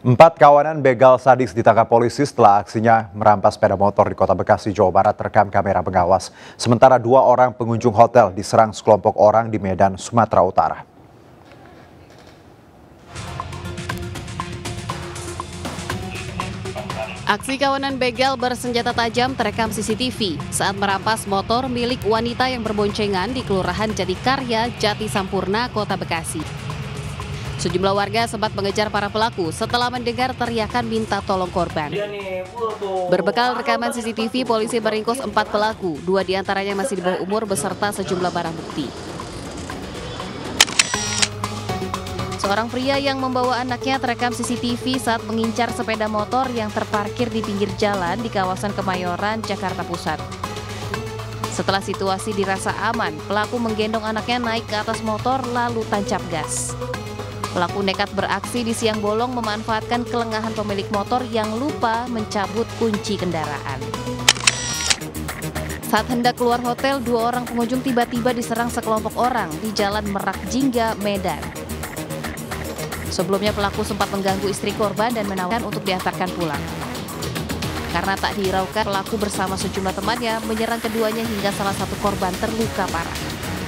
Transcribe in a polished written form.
Empat kawanan begal sadis ditangkap polisi setelah aksinya merampas sepeda motor di Kota Bekasi, Jawa Barat terekam kamera pengawas. Sementara dua orang pengunjung hotel diserang sekelompok orang di Medan, Sumatera Utara. Aksi kawanan begal bersenjata tajam terekam CCTV saat merampas motor milik wanita yang berboncengan di Kelurahan Jatikarya, Jati Sampurna, Kota Bekasi. Sejumlah warga sempat mengejar para pelaku setelah mendengar teriakan minta tolong korban. Berbekal rekaman CCTV, polisi meringkus empat pelaku, dua diantaranya masih di bawah umur beserta sejumlah barang bukti. Seorang pria yang membawa anaknya terekam CCTV saat mengincar sepeda motor yang terparkir di pinggir jalan di kawasan Kemayoran, Jakarta Pusat. Setelah situasi dirasa aman, pelaku menggendong anaknya naik ke atas motor lalu tancap gas. Pelaku nekat beraksi di siang bolong memanfaatkan kelengahan pemilik motor yang lupa mencabut kunci kendaraan. Saat hendak keluar hotel, dua orang pengunjung tiba-tiba diserang sekelompok orang di Jalan Merak Jingga, Medan. Sebelumnya pelaku sempat mengganggu istri korban dan menawarkan untuk diantarkan pulang. Karena tak dihiraukan, pelaku bersama sejumlah temannya menyerang keduanya hingga salah satu korban terluka parah.